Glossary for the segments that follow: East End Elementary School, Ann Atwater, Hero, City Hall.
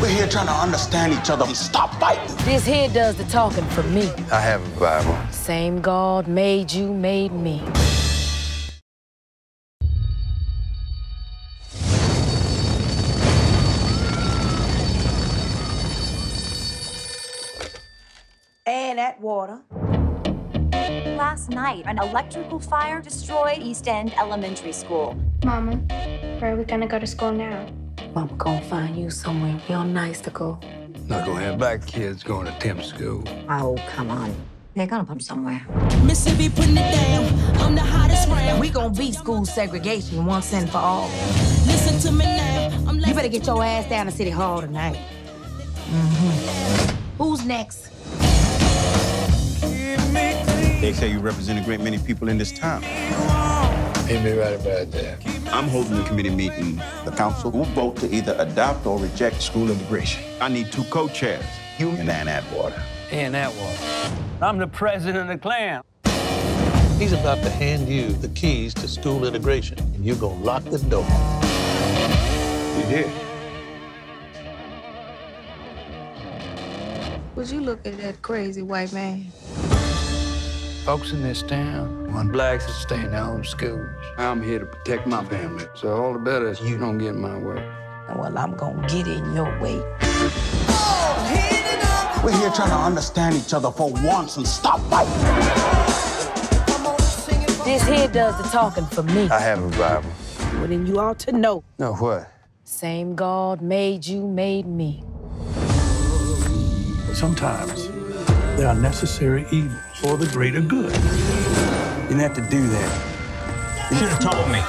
We're here trying to understand each other and stop fighting. This here does the talking for me. I have a Bible. Same God made you, made me. Ann Atwater. Last night, an electrical fire destroyed East End Elementary School. Mama, where are we gonna go to school now? Mama gonna find you somewhere real nice to go. Not gonna have black kids going to temp school. Oh, come on. They're gonna put them somewhere. Mississippi putting it down. I'm the hottest round. We gonna beat school segregation once and for all. Listen to me now. You better get your ass down to City Hall tonight. Who's next? They say you represent a great many people in this town. Hit me right about that. I'm holding a committee meeting. The council will vote to either adopt or reject school integration. I need two co-chairs, you and Ann Atwater. Ann Atwater. I'm the president of the clan. He's about to hand you the keys to school integration, and you're gonna lock the door. You did. Would you look at that crazy white man? Folks in this town want blacks to stay in their own schools. I'm here to protect my family, so all the better is you don't get in my way. Well, I'm gonna get in your way. We're here trying to understand each other for once and stop fighting. This here does the talking for me. I have a Bible. Well, then you ought to know. Know what? Same God made you, made me. Sometimes they are necessary evil for the greater good. You didn't have to do that. You should have told me.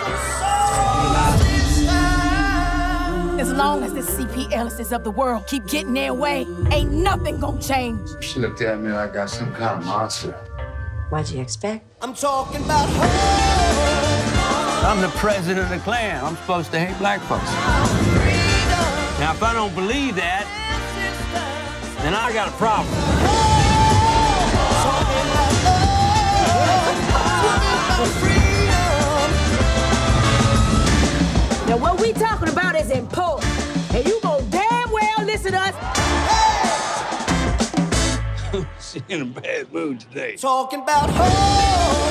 As long as the C.P. Ellis's of the world keep getting their way, ain't nothing gonna change. She looked at me like I got some kind of monster. What'd you expect? I'm talking about her. I'm the president of the clan. I'm supposed to hate black folks. Now, if I don't believe that, then I got a problem. Now, what we talking about is important, and you go damn well listen to us. Hey! She in a bad mood today. Talking about her.